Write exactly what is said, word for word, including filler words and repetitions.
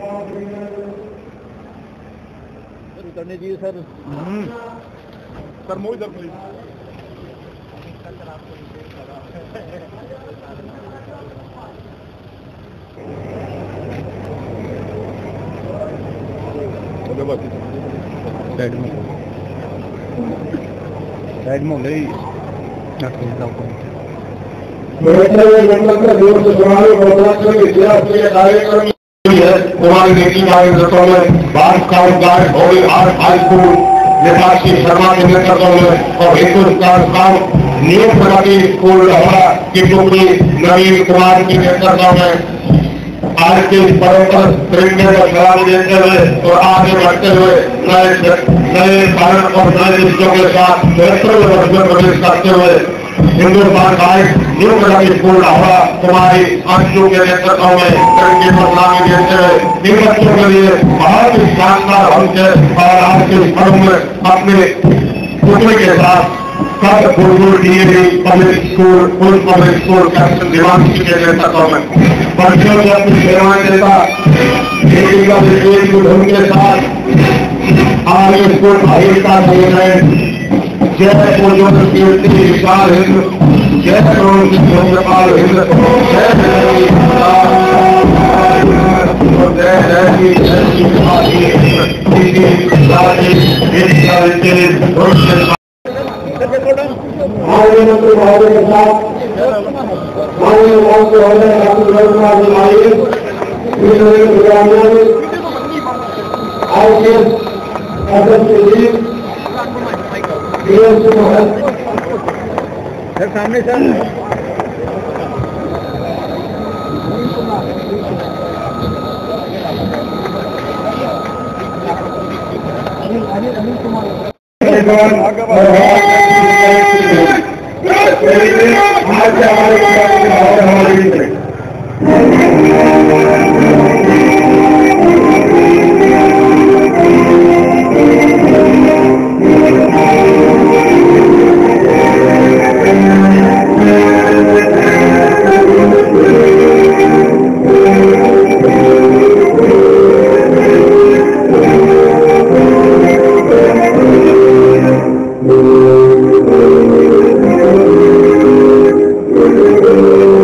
Sir उतरने दीजिए sir sir मोई सर प्लीज साइड में साइड में ले कार्यक्रम है कुमारी बेटी मार्ग दत्तों में बांस का उद्गार भोली आर हाईस्कूल निर्वाची शर्मा के नेतृत्व में और हेतु काम नियम प्रणाली स्कूल हमारा की टोकरी नवीन कुमार के नेतृत्व में आज के इस पर्व पर प्रेम और सलाम देते हुए और आगे बढ़ते हुए नए नए भारत और नए रिश्तों के साथ बेहतर प्रवेश करते हुए हिंदुस्तान गाइड न्यू प्रणाली स्कूल हवा तुम्हारी अंशु के नेतृत्व में करके प्रणामी देते हुए इन बच्चों के लिए बहुत ही शानदार अंश है और आज के पर्व में अपने पुत्र के साथ सब गुरुकुल डीएवी पब्लिक स्कूल पूर्व public school captain Diwan Singh के नेतृत्व में बच्चों को अपनी सेवाएं देता के साथ आज स्कूल भाई का संगठन जय पूजन कीर्ति विशाल हिंद जय करोड़ चंद्रपाल हिंद जय जय जय जय सर सामने सर Thank you.